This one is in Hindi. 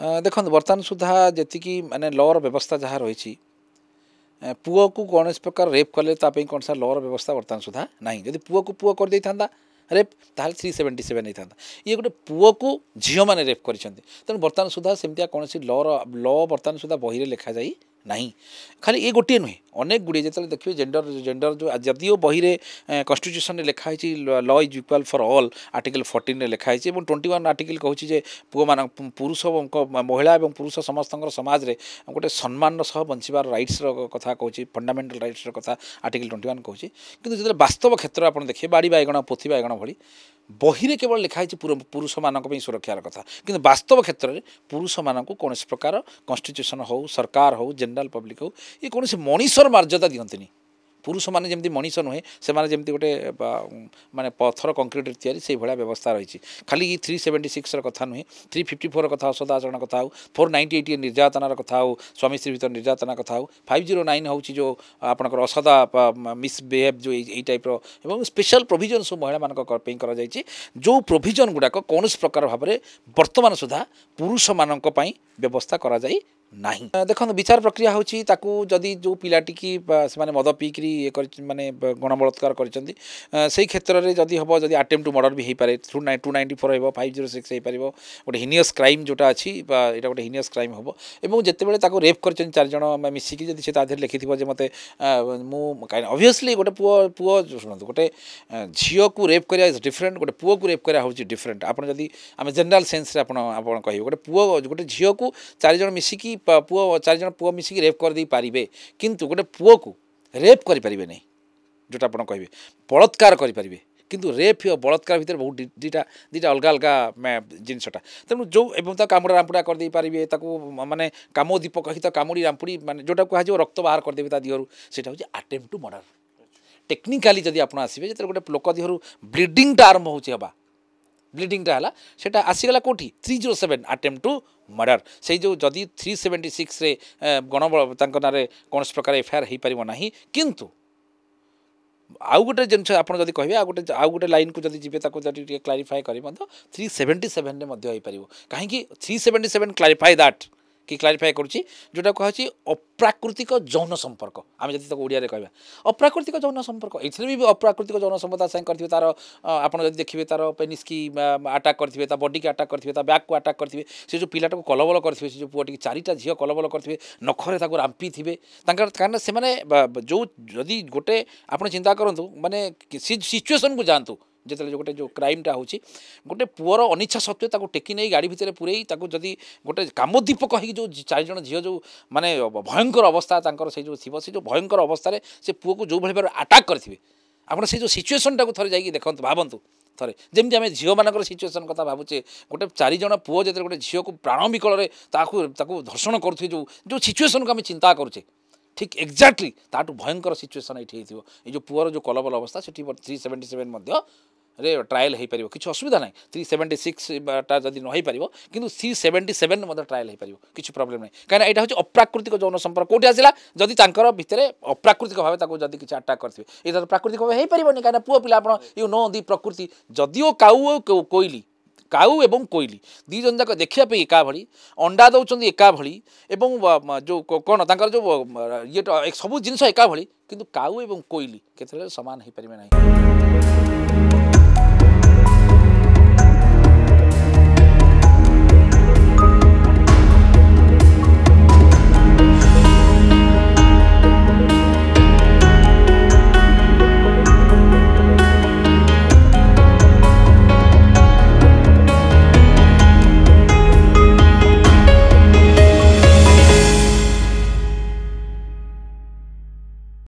देखो बर्तमान सुधा जी मानने लर व्यवस्था जहाँ रही पुओ को कौन प्रकार रेप कले कौन सा लर व्यवस्था बर्तमान सुधा ना जब पुओ कर दे था रेप ताल 377 होता ये गोटे पुओ को झील मैंने रेप कर तेणु बर्तमान सुधा सेमती कौन ल बर्तमान सुधा बही लिखा जाए ना खाली ये गोटे नुहे अनेक गुड़े जो देखिए जेंडर जेंडर जो जदिव बही कन्स्टिट्यूशन में लिखाई law is equal for all article 14 लिखाई 21 आर्टिकल कहूँ पुओ मान पुरुष महिला और पुरुष समस्त समाज में गोटे सम्मान सह बचार राइट्स कथा कहूँ फंडामेंटल राइट्स कथा आर्टिकल 21 कहूँ कि जो वास्तव क्षेत्र में आप देखिए बाड़ी बैगण पोथी बैगण भाई बही केवल लिखाई पुरुष मानी सुरक्षार कथा कि वास्तव क्षेत्र में पुरुष मानक कौन प्रकार कन्स्टिट्यूशन हो सरकार हो जनरल पब्लिक हो ये कौन मनीषर मर्यादा दिखती पुरुष माने जमी मनीष नुहे से जमी गोटे माने पथर कंक्रीट या भाया व्यवस्था रही खाली 376 कथा नुहे 354 कथ औषध आचरण कथ हो 498 निर्यातनार कथ हो स्वामी स्त्री भर निर्यातना कथ हो 509 हूँ जो आपंकर असदा मिसबिहेव जो यही टाइप्र स्पेशल प्रोविजन सब महिला मानी कर जो प्रोविजन गुड़ाक कौन प्रकार भाव में बर्तमान सुधा पुरुष मानक व्यवस्था करा जाई नहीं। देखो विचार प्रक्रिया हूँ जदि जो पिलाटी की से मद पीकर ये माने गणबलात्कार कर क्षेत्र में जदि हम जब अटेम्प्ट टू मर्डर भी हो पाए 294 हो 506 हो पार गोटे हिनियस क्राइम जोटा अच्छी यहाँ गोटे हिनियस क्राइम हम जितेबाला रेप कर चारज मिसिकी जब सी तादेह लिखि थोड़े मत मुझे ऑब्वियसली गोटे पुओ पुओ शुणु गोटे झील को रेप करा इज डिफरेन्ट गोटे पुओ को रेप करा हूँ डिफरेन्ट आप जेनेल सेन्स कहे गोटे पुओ गोटे झील को चारज मिसिकी पुओ चारज पुओ मिसिकी रेप कर दे पारे किंतु गोटे पुओ को रेप करें नहीं जोटा आप कहे बलात्कार करें किंतु रेप और बलात्कार भितर बहुत दुटा दुटा अलग अलग जिनसटा तेणु जो एवं कामुड़ा रामपुड़ा कर दे पारे माने कामो दीप कही कामुड़ी रामपुड़ी माने जोटा कह रक्त बाहर करदे दिहर से अटेम्प्ट टू मर्डर टेक्निकाली जब आप आसबे जो गोटे लोक दिहर ब्लीडिंगटा आरंभ होगा ब्लीडिंगटा है सेटा आसीगला कोठी 307 अटेम्प्ट टू मर्डर से जो जदि 376 रे गणबल नारे कौन प्रकार एफआईआर हो पार ना किंतु आउ गोटे जिनस आप कहे आउ गोटे लाइन को जब जी क्लारिफाई करें तो 377 हो कहीं 377 क्लारिफाई दैट कि क्लारिफाई करुच्ची जोटा कहूँ अप्राकृतिक जौन संपर्क आम जब ओडिया कह अप्राकृतिक जौन संपर्क ये भी अप्राकृतिक जौन संपर्क साइन करेंगे तार आप देखिए तार पेनिस की आटाक करेंगे बडी की आटाक करेंगे बैक को आटाक करेंगे से जो पिलाटा को कलबल करेंगे से जो पुआटी चारिटा झील कलबल करेंगे नखरे रांपी थे कहीं से जो जदि गोटे आप चिंता करूँ मानने सिचुएसन को जातु जिते गोटे जो क्राइमटा हो गोटे पुअर अनिच्छा सत्वे टेकी नहीं गाड़ी भितर पूरे जदि गोटे कामदीप कही जो चारज झील जो माने भयंकर अवस्था से जो थी से जो भयंकर अवस्था से पुओ को जो भाई भाव आटाक करेंगे आप जो सिचुएसन टाक थे जाकि देखो भावतु थे जमी आम झील मानक सिचुएसन कथा भावुचे गोटे चारज पुओ जो गोटे झील को प्राण विकल धर्षण करुए जो जो सिचुएसन को आम चिंता करुचे ठीक एक्जाक्टली ताठू भयंकर सिचुएसन ये ये जो पुअर जो कलबल अवस्था से 377 रे ट्रायल हो पार किसी असुविधा ना 376टा जदि न पार कि 377 ट्रायल हो पार किसी प्रोब्लेम ना कहीं यहाँ हूँ अप्राकृतिक जौन संपर्क कौटी आसला जदि तर भितर अप्राकृतिक भाव जब किसी आटाक करेंगे ये प्राकृतिक भाव हो पारे कहीं पुओ पिला यू नो दि प्रकृति जदिओ काऊ कोईली काऊ एवं कोईली दी जन जाक देखापी एका भली अंडा दौरान एका भली जो कौन तर जो ये सब जिनस एका भली किंतु काऊ एवं कोईली केतले समान हो पारे ना।